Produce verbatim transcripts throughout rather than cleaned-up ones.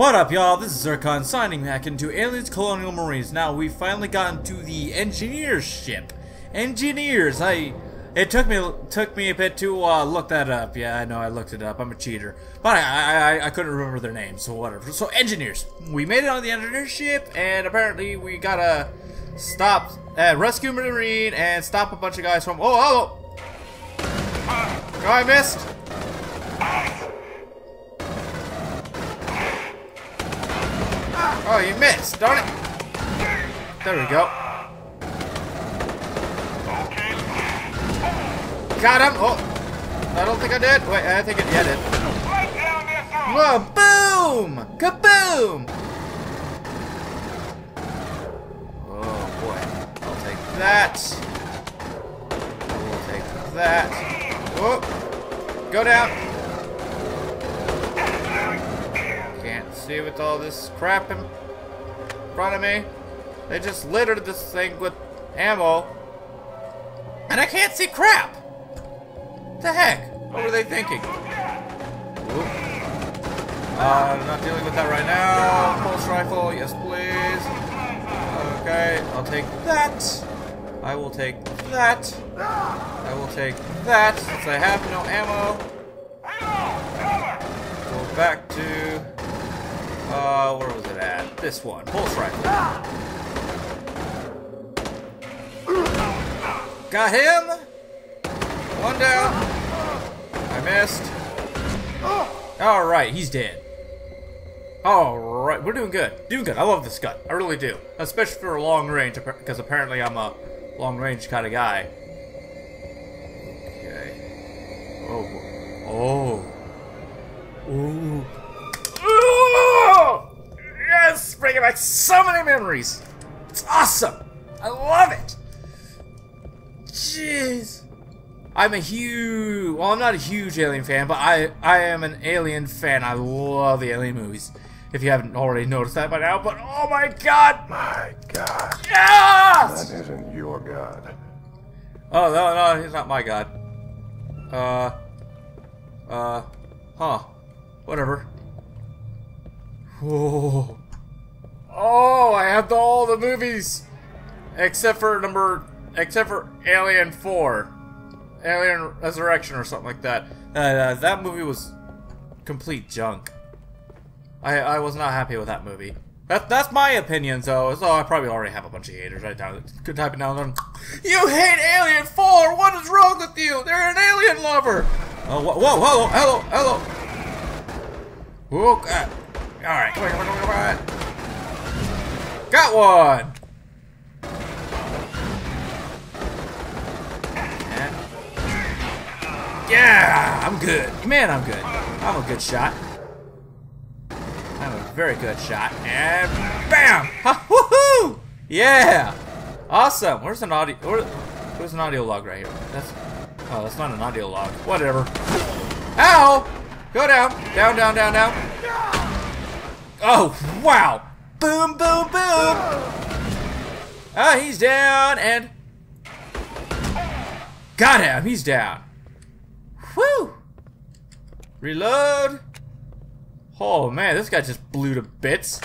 What up, y'all? This is Zircon signing back into Aliens: Colonial Marines. Now we've finally gotten to the engineers ship. Engineers, I. It took me took me a bit to uh, look that up. Yeah, I know I looked it up. I'm a cheater, but I I I couldn't remember their names, so whatever. So engineers, we made it on the engineer ship, and apparently we gotta stop uh, rescue marine and stop a bunch of guys from. Oh, hello! Guy missed. Oh, you missed, darn it! There we go. Got him! Oh! I don't think I did. Wait, I think it yeah, I did. Whoa, boom! Kaboom! Oh boy. I'll take that. I'll take that. Oh! Go down! See, with all this crap in front of me, they just littered this thing with ammo, and I can't see crap. What the heck? What were they thinking? Uh, I'm not dealing with that right now. Pulse rifle, yes please. Okay, I'll take that. I will take that. I will take that. Since I have no ammo, go back to. Uh, where was it at? This one. Pulse rifle. Got him! One down. I missed. Alright, he's dead. Alright, we're doing good. Doing good. I love this gun. I really do. Especially for long range, because apparently I'm a long range kind of guy. Okay. Oh. Oh. Ooh. Yes! Bringing back so many memories! It's awesome! I love it! Jeez! I'm a huge... Well, I'm not a huge Alien fan, but I, I am an Alien fan. I love the Alien movies. If you haven't already noticed that by now, but oh my god! My god. Yes! That isn't your god. Oh, no, no, he's not my god. Uh... Uh... Huh. Whatever. Whoa. Oh, I have the, all the movies except for number except for Alien four, Alien Resurrection or something like that. Uh, uh, that movie was complete junk. I I was not happy with that movie. That that's my opinion though. So I probably already have a bunch of haters right now. Could type it down on. You hate Alien four. What is wrong with you? They're an alien lover. Oh, whoa, whoa, hello, hello, hello. Whoa, God. All right, come on, come on, come on. Got one. Yeah, I'm good. Man, I'm good. I'm a good shot. I'm a very good shot. And bam! Ha, woohoo! Yeah. Awesome. Where's an audio? Where, where's an audio log right here? That's. Oh, that's not an audio log. Whatever. Ow! Go down. Down, down, down, down. Oh, wow! Boom, boom, boom! Ah, he's down, and... Got him! He's down! Whew! Reload! Oh, man, this guy just blew to bits.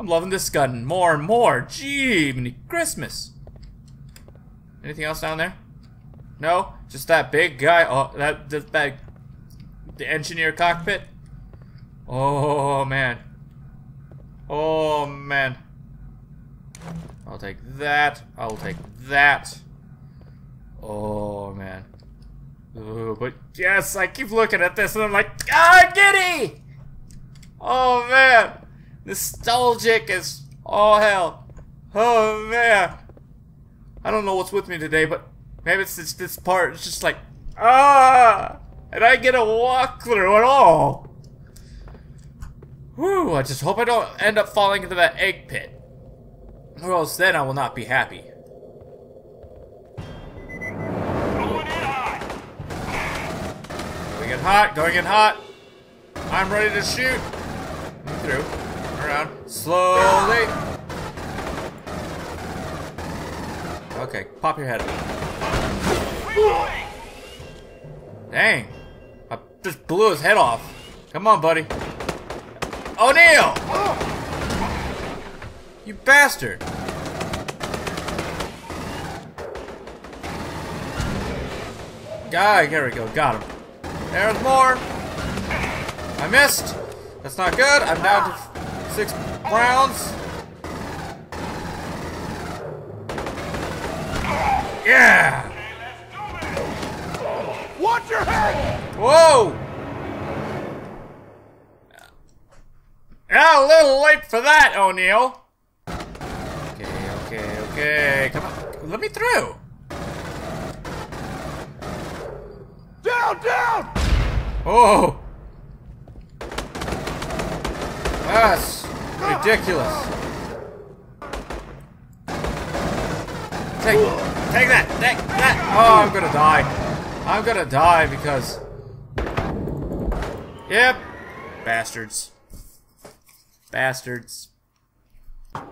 I'm loving this gun more and more. Gee, mini Christmas! Anything else down there? No? Just that big guy? Oh, that... that, that the engineer cockpit? Oh, man. Oh man. I'll take that. I'll take that. Oh man. Ooh, but yes, I keep looking at this and I'm like, ah, giddy! Oh man. Nostalgic as all hell. Oh man. I don't know what's with me today, but maybe it's just this part. It's just like, ah! And I get a walkthrough at all. Whew, I just hope I don't end up falling into that egg pit. Or else then I will not be happy. Going in hot! Going in hot, going in hot! I'm ready to shoot! Through, around, slowly! Okay, pop your head up. Dang! I just blew his head off. Come on, buddy. O'Neill! You bastard! Guy, here we go, got him. There's more! I missed! That's not good, I'm down to six rounds. Yeah! Watch your head! Whoa! Yeah, a little late for that, O'Neill. Okay, okay, okay. Come on, let me through. Down, down! Oh! That's ridiculous. Take, take that, take that. Oh, I'm gonna die. I'm gonna die because... Yep. Bastards. Bastards. Come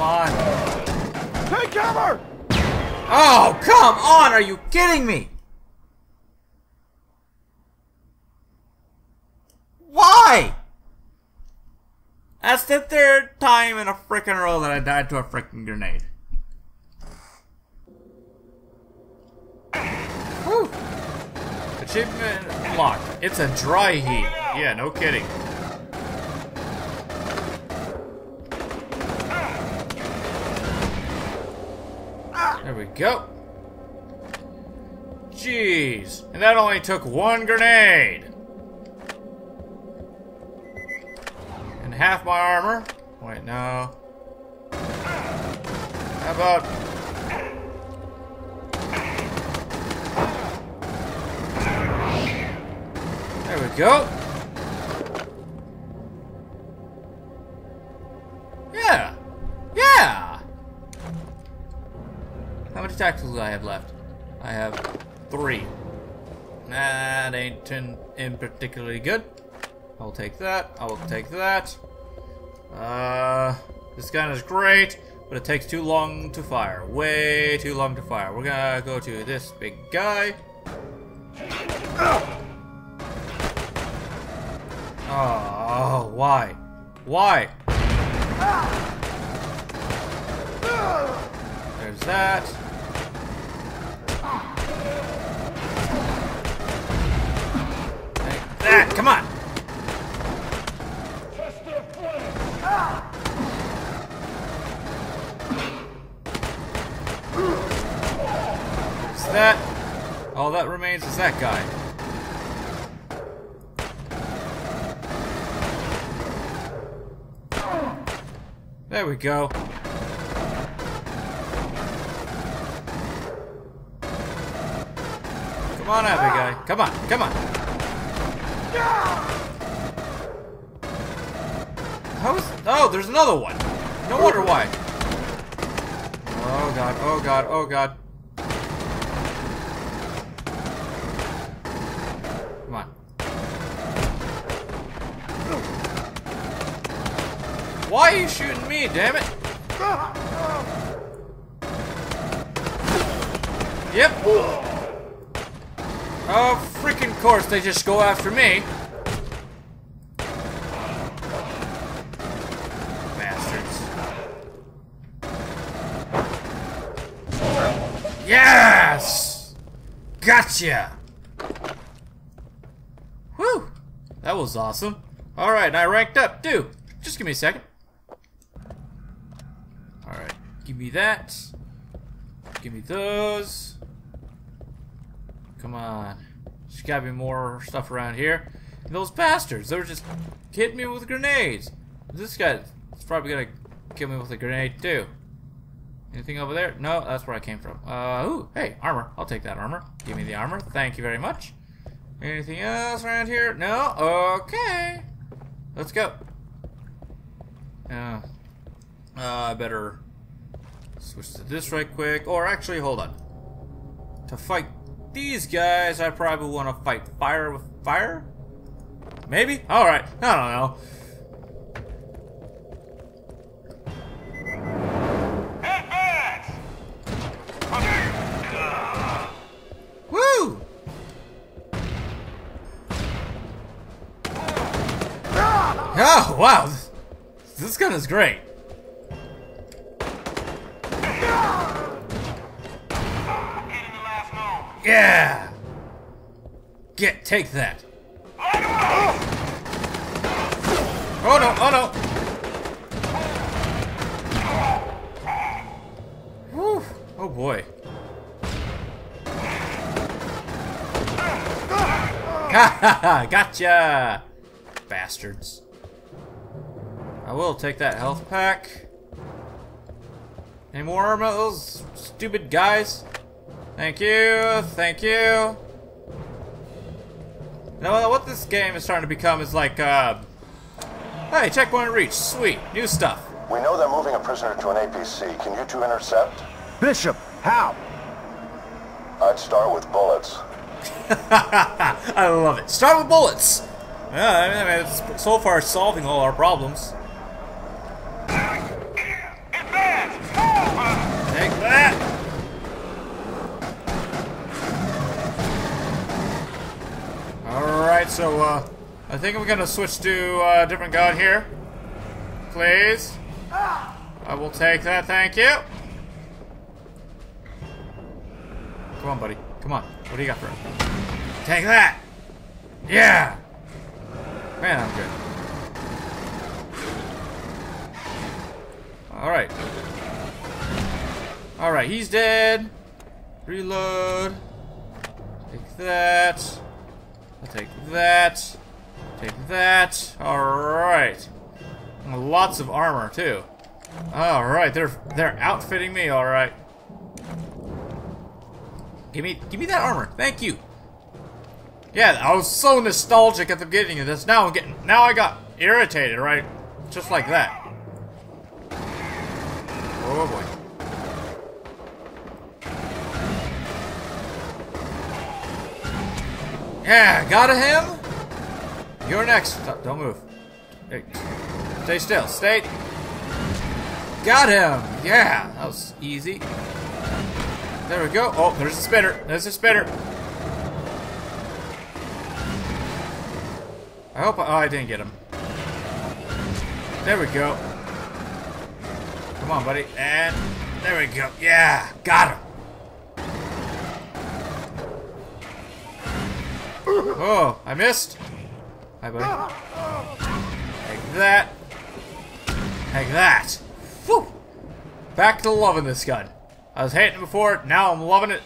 on. Take cover! Oh, come on! Are you kidding me? Why? That's the third time in a frickin' row that I died to a frickin' grenade. Woo. Achievement unlocked. It's a dry heat. Yeah, no kidding. There we go. Jeez. And that only took one grenade. And half my armor. Wait, no. How about... There we go. Yeah. Yeah. How many tacticals do I have left? I have three. That ain't in, in particularly good. I'll take that. I will take that. Uh, this gun is great, but it takes too long to fire. Way too long to fire. We're gonna go to this big guy. Ow. Oh, why? Why? There's that. Like that, come on! There's that. All that remains is that guy. There we go. Come on out, big guy. Come on, come on. How's... Oh, there's another one. No wonder why. Oh god, oh god, oh god. Come on. Why are you shooting me, damn it? Yep. Oh, freaking course, they just go after me. Bastards. Yes! Gotcha! Whew! That was awesome. Alright, I ranked up, too. Just give me a second. Give me that. Give me those. Come on. There's gotta be more stuff around here. And those bastards, they were just hitting me with grenades. This guy is probably gonna kill me with a grenade too. Anything over there? No, that's where I came from. Uh, ooh, hey, armor. I'll take that armor. Give me the armor. Thank you very much. Anything else around here? No? Okay. Let's go. Uh, uh I better... switch to this right quick, or actually, hold on. To fight these guys, I probably want to fight fire with fire? Maybe? Alright, I don't know. Woo! Oh, wow. This gun is great. Yeah! Get, take that. Oh no, oh no! Whew. Oh boy. Ha ha ha! Gotcha! Bastards. I will take that health pack. Any more armor, those stupid guys? Thank you, thank you. Now, what this game is starting to become is like, uh, hey, checkpoint reach, sweet, new stuff. We know they're moving a prisoner to an A P C. Can you two intercept? Bishop, how? I'd start with bullets. I love it. Start with bullets. Yeah, I mean, it's so far solving all our problems. Take that. Alright, so, uh, I think I'm gonna switch to uh, a different gun here. Please. I will take that, thank you. Come on, buddy. Come on. What do you got for it? Take that! Yeah! Man, I'm good. Alright. Alright, he's dead. Reload. Take that. I'll take that. Take that. Alright. Lots of armor too. Alright, they're they're outfitting me, alright. Gimme gimme that armor. Thank you. Yeah, I was so nostalgic at the beginning of this. Now I'm getting now I got irritated, right? Just like that. Oh boy. Yeah, got him. You're next. Don't move. Hey, stay still. Stay. Got him. Yeah, that was easy. There we go. Oh, there's a spitter. There's a spitter. I hope. I, oh, I didn't get him. There we go. Come on, buddy. And there we go. Yeah, got him. Oh, I missed. Hi, buddy. Take that. Take that. Whew. Back to loving this gun. I was hating it before, now I'm loving it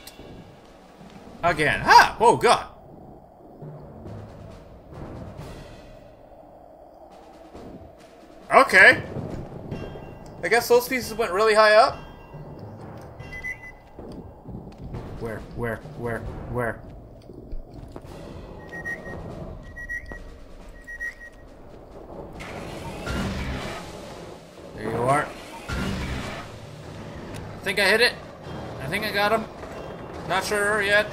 again. Ha! Ah, oh, God. Okay. I guess those pieces went really high up. Where, where, where, where? There you are. I think I hit it. I think I got him. Not sure yet.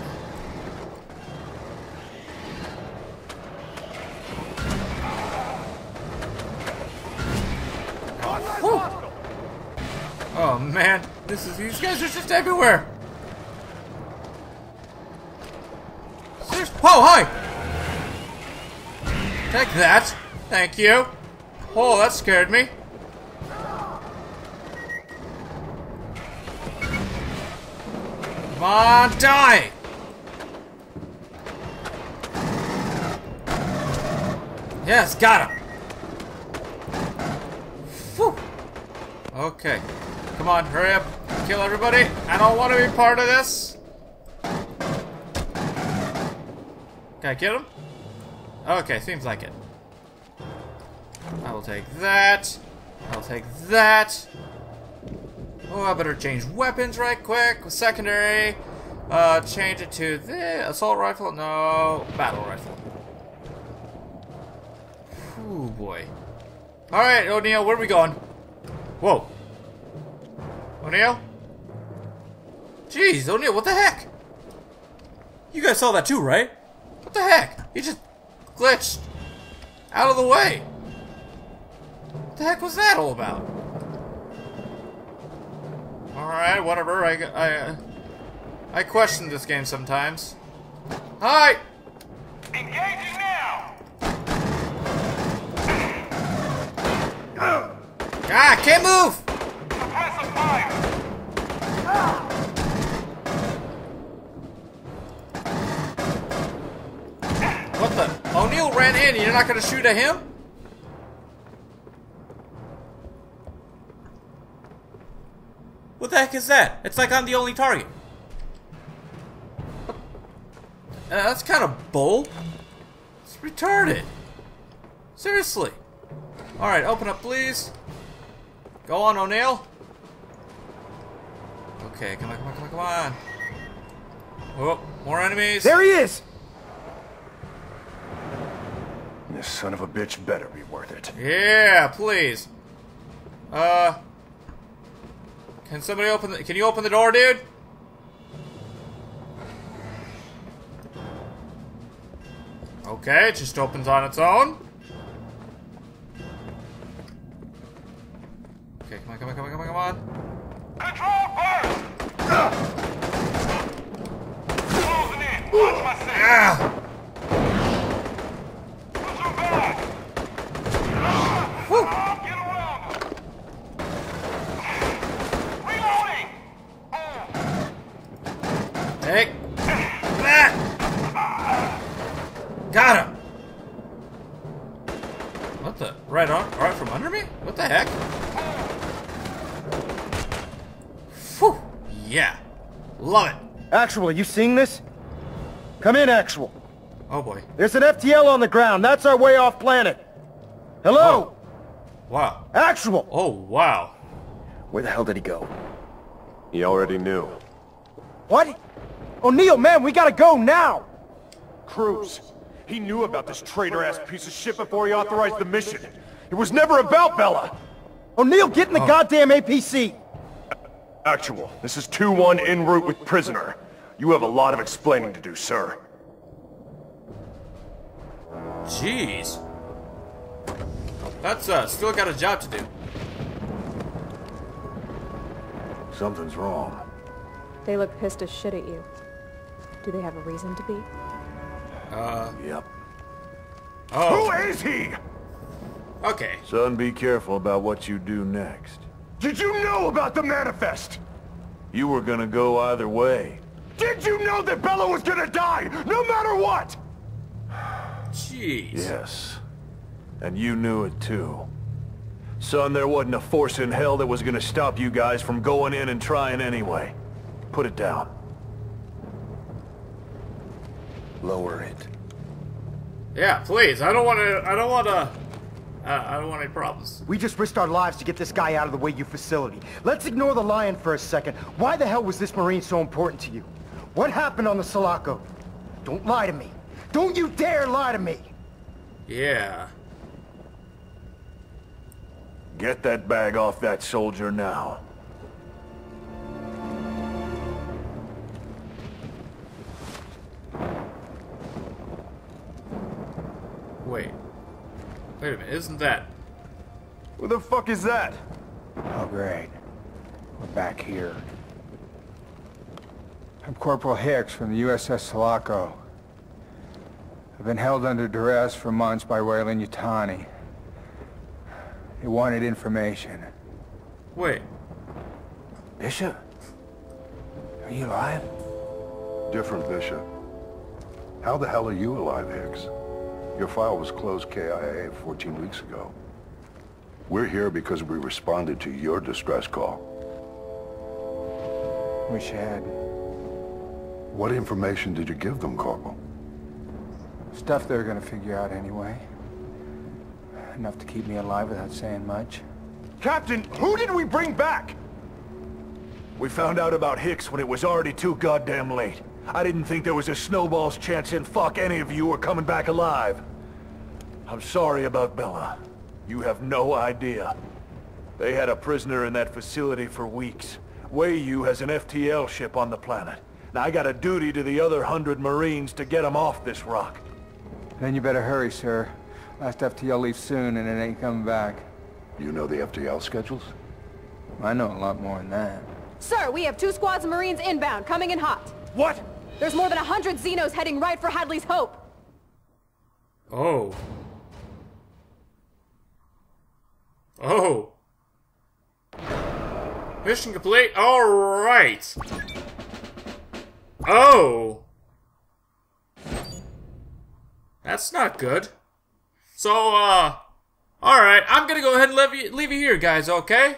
Oh, oh man, this is these guys are just everywhere. Seriously? Oh hi! Take that. Thank you. Oh, that scared me. Come on, die! Yes, got him! Whew. Okay. Come on, hurry up. Kill everybody. I don't want to be part of this. Can I kill him? Okay, seems like it. I will take that. I'll take that. Oh, I better change weapons right quick. Secondary. Uh, change it to the assault rifle. No, battle rifle. Oh boy. All right, O'Neill, where are we going? Whoa. O'Neill? Jeez, O'Neill, what the heck? You guys saw that too, right? What the heck? He just glitched out of the way. What the heck was that all about? Alright, whatever, I, I, uh, I question this game sometimes. Hi! Engaging now! Ah, can't move! Suppressive fire! What the? O'Neill ran in and you're not gonna shoot at him? What the heck is that? It's like I'm the only target. Uh, that's kind of bold. It's retarded. Seriously. Alright, open up, please. Go on, O'Neill. Okay, come on, come on, come on, come on. Oh, more enemies. There he is! This son of a bitch better be worth it. Yeah, please. Uh... Can somebody open the... Can you open the door, dude? Okay, it just opens on its own. Okay, come on, come on, come on, come on, come on. Control first! Uh. Closing in. Watch my six. Ah. Put your back. Get around them. Reloading. Oh. Take that. Got him. What the? Right on? Right from under me? What the heck? Yeah. Love it. Actual, are you seeing this? Come in, Actual. Oh, boy. There's an F T L on the ground. That's our way off planet. Hello? Oh. Wow. Actual! Oh, wow. Where the hell did he go? He already knew. What? O'Neill, man, we gotta go now! Cruz. He knew about this traitor-ass piece of shit before he authorized the mission. It was never about Bella! O'Neill, get in the oh. goddamn A P C! Actual, this is two one en route with prisoner. You have a lot of explaining to do, sir. Jeez. That's, uh, still got a job to do. Something's wrong. They look pissed as shit at you. Do they have a reason to be? Uh... Yep. Oh. Who is he? Okay. Son, be careful about what you do next. Did you know about the manifest? You were gonna go either way. Did you know that Bella was gonna die, no matter what? Jeez. Yes. And you knew it too. Son, there wasn't a force in hell that was gonna stop you guys from going in and trying anyway. Put it down. Lower it. Yeah, please. I don't wanna... I don't wanna... Uh, I don't want any problems. We just risked our lives to get this guy out of the Weyland facility. Let's ignore the lion for a second. Why the hell was this Marine so important to you? What happened on the Sulaco? Don't lie to me. Don't you dare lie to me! Yeah. Get that bag off that soldier now. Wait. Wait a minute, isn't that... Who the fuck is that? Oh, great. We're back here. I'm Corporal Hicks from the U S S Sulaco. I've been held under duress for months by Weyland Yutani. He wanted information. Wait. Bishop? Are you alive? Different Bishop. How the hell are you alive, Hicks? Your file was closed K I A fourteen weeks ago. We're here because we responded to your distress call. Wish I had. What information did you give them, Corporal? Stuff they're gonna figure out anyway. Enough to keep me alive without saying much. Captain, who did we bring back? We found out about Hicks when it was already too goddamn late. I didn't think there was a snowball's chance in fuck any of you were coming back alive. I'm sorry about Bella. You have no idea. They had a prisoner in that facility for weeks. Weyland has an F T L ship on the planet. Now I got a duty to the other hundred Marines to get them off this rock. Then you better hurry, sir. Last F T L leaves soon and it ain't coming back. You know the F T L schedules? I know a lot more than that. Sir, we have two squads of Marines inbound, coming in hot. What? There's more than a hundred Xenos heading right for Hadley's Hope! Oh. Oh. Mission complete. Alright. Oh. That's not good. So, uh... alright, I'm gonna go ahead and leave you, leave you here, guys, okay?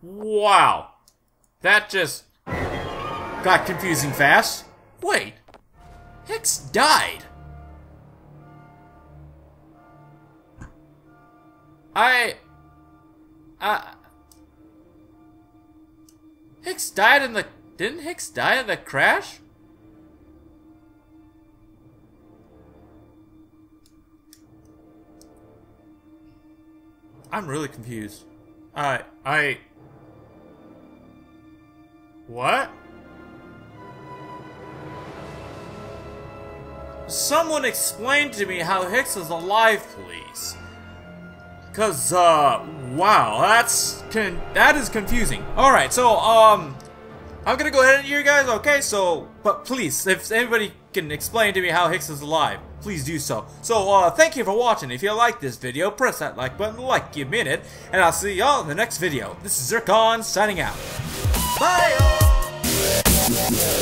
Wow. That just... got confusing fast. Wait. Hicks died. I... Uh... Hicks died in the... Didn't Hicks die in the crash? I'm really confused. I... Uh, I... What? Someone explain to me how Hicks is alive, please. Cause, uh, wow, that's... Can, that is confusing. Alright, so, um... I'm gonna go ahead and here, guys, okay? So, but please, if anybody can explain to me how Hicks is alive, please do so. So, uh, thank you for watching. If you like this video, press that like button like you mean it, and I'll see y'all in the next video. This is Zircon, signing out. Bye, y'all!